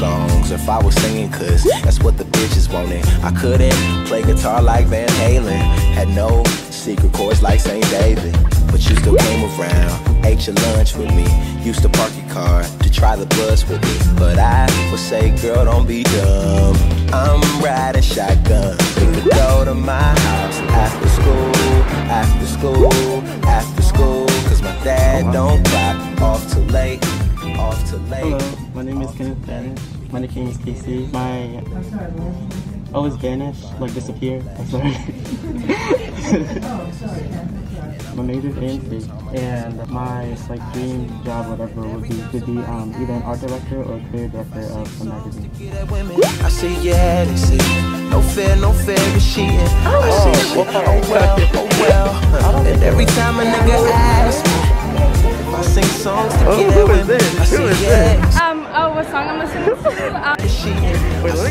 songs if I was singing, cause that's what the bitches wanted. I couldn't play guitar like Van Halen, had no secret chords like St. David. But you still came around, ate your lunch with me, used to park your car to try the bus with me. But I would say, girl, don't be dumb, I'm riding shotgun. We could go to my house after school, after school, after school, cause my dad don't clock, off too late. Hello, my name is Kenneth Danish. My nickname is KC. My always Danish, like disappear. I'm sorry. My major is dance, and my like dream job, whatever, would be to be either an art director or a creative director of a magazine. I see, yeah, they see. No fear, no fear, but she ain't. Oh, well, oh well. And every time a nigga asks me, I sing songs to get away with it. Who is this? What song I'm listening to? Wait, look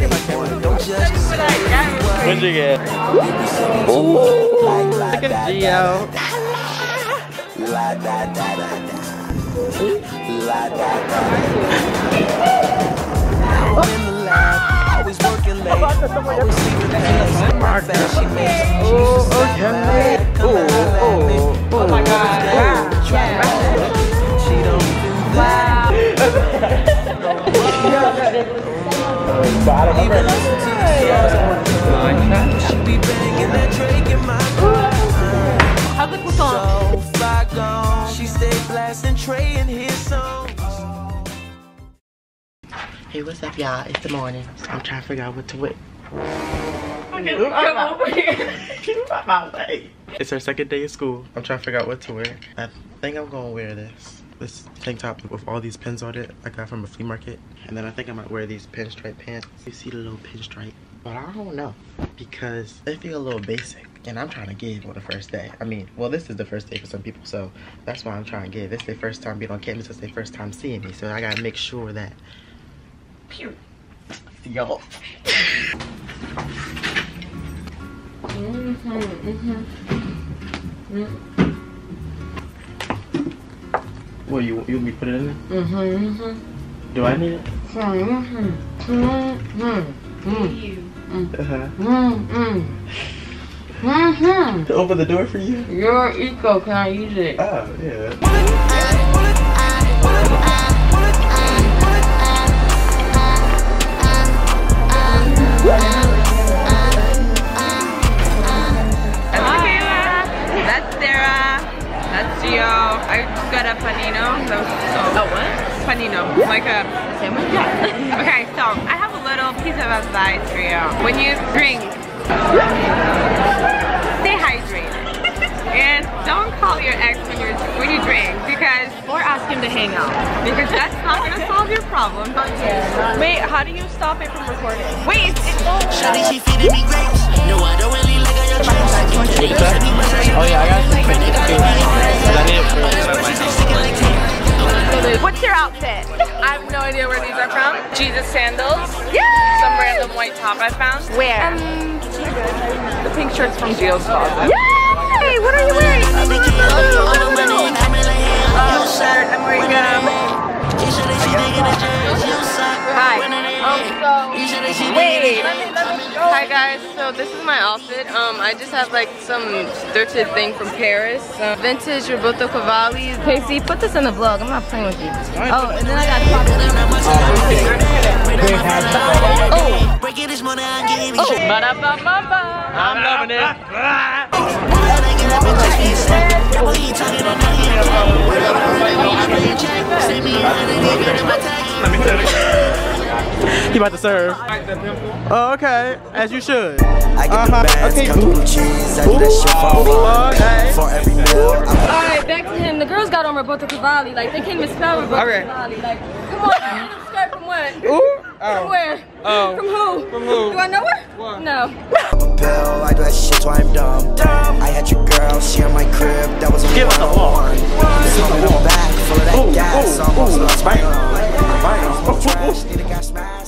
at my camera. Don't judge me. When'd you get? Ooh, look at Gio. Oh my god. How's the song? She stayed blasting Trey and his songs. Hey, what's up, y'all? It's the morning. So I'm trying to figure out what to whip. It's our second day of school. I'm trying to figure out what to wear. I think I'm gonna wear this tank top with all these pins on it I got from a flea market, and then I think I might wear these pinstripe pants. You see the little pinstripe, but I don't know because they feel a little basic, and I'm trying to give on the first day. I mean, well, this is the first day for some people, so that's why I'm trying to give. It's their first time being on campus. It's their first time seeing me, so I gotta make sure that. Pew. Y'all. Well, you want me to put it in there? Do I need it? To open the door for you? Your eco, can I use it? Oh, yeah. I just got a panino. That was so. Oh, what? Panino. Like a sandwich? Yeah. Okay, so I have a little piece of advice for you. When you drink, stay hydrated. And don't call your ex when you drink, because. Or ask him to hang out. Because that's not going to solve your problem. Wait, how do you stop it from recording? Wait, it's all. Shawty, she feeding me grapes. No, I don't really like your choice. Oh, yeah, I got What's your outfit? I have no idea where these are from. Jesus sandals. Yeah. Some random white top I found. Where? The pink shirt's from Gio's closet. Yay! What are you wearing? Shirt. I'm wearing Hi guys, so this is my outfit. I just have like some thrifted thing from Paris. Vintage Roberto Cavalli. Casey, put this in the vlog. I'm not playing with you. Oh, and then I got I'm loving it. He about to serve. Oh, okay, as you should. Okay, alright, back to him. The girls got on Roberto Cavalli. Like, they can't even spell Roberto Cavalli. Like, come on, skirt from what? Ooh. Oh. From where? Oh. From who? From who? Do I know her? What? No. I'm a pill, I do that shit so I'm dumb. I had your girl, she on my crib, that was a Give on the horn. This on the back, full of that gas, almost lost my own.